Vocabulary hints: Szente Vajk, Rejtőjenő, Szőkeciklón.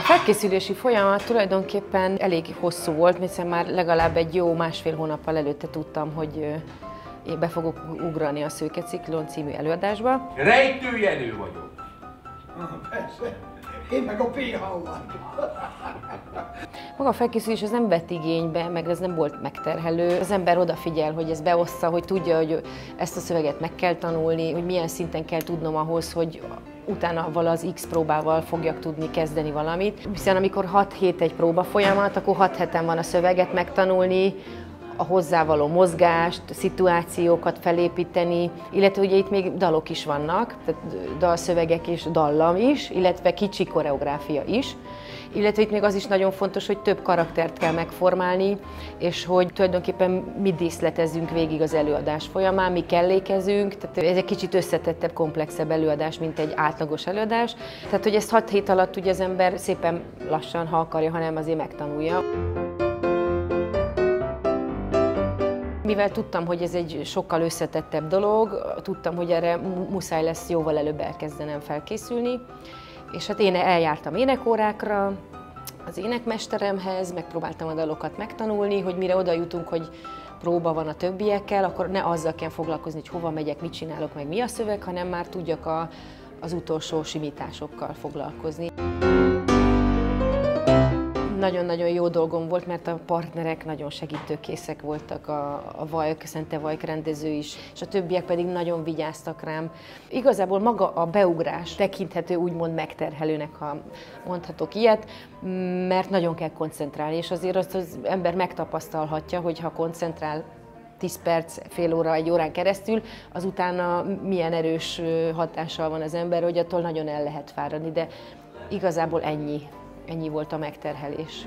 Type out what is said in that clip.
felkészülési folyamat tulajdonképpen elég hosszú volt, hiszen már legalább egy jó másfél hónappal előtte tudtam, hogy én be fogok ugrani a Szőkeciklón című előadásba. Rejtőjenő vagyok! Persze, én meg a PH-on vagyok. Maga a felkészülés az nem vett igénybe, meg ez nem volt megterhelő. Az ember odafigyel, hogy ez beossza, hogy tudja, hogy ezt a szöveget meg kell tanulni, hogy milyen szinten kell tudnom ahhoz, hogy utána az X próbával fogjak tudni kezdeni valamit. Hiszen amikor 6 hét egy próba folyamat, akkor 6 heten van a szöveget megtanulni, a hozzávaló mozgást, szituációkat felépíteni, illetve ugye itt még dalok is vannak, tehát dalszövegek és dallam is, illetve kicsi koreográfia is, illetve itt még az is nagyon fontos, hogy több karaktert kell megformálni, és hogy tulajdonképpen mi díszletezzünk végig az előadás folyamán, mi kellékezünk, tehát ez egy kicsit összetettebb, komplexebb előadás, mint egy átlagos előadás, tehát hogy ezt 6 hét alatt ugye az ember szépen lassan, ha akarja, hanem azért megtanulja. Mivel tudtam, hogy ez egy sokkal összetettebb dolog, tudtam, hogy erre muszáj lesz jóval előbb elkezdenem felkészülni, és hát én eljártam énekórákra, az énekmesteremhez, megpróbáltam a dalokat megtanulni, hogy mire oda jutunk, hogy próba van a többiekkel, akkor ne azzal kell foglalkozni, hogy hova megyek, mit csinálok, meg mi a szöveg, hanem már tudjak az utolsó simításokkal foglalkozni. Nagyon-nagyon jó dolgom volt, mert a partnerek nagyon segítőkészek voltak, Szente Vajk rendező is, és a többiek pedig nagyon vigyáztak rám. Igazából maga a beugrás tekinthető úgymond megterhelőnek, ha mondhatok ilyet, mert nagyon kell koncentrálni, és azért azt az ember megtapasztalhatja, hogy ha koncentrál 10 perc, fél óra, egy órán keresztül, az utána milyen erős hatással van az ember, hogy attól nagyon el lehet fáradni, de igazából ennyi. Ennyi volt a megterhelés.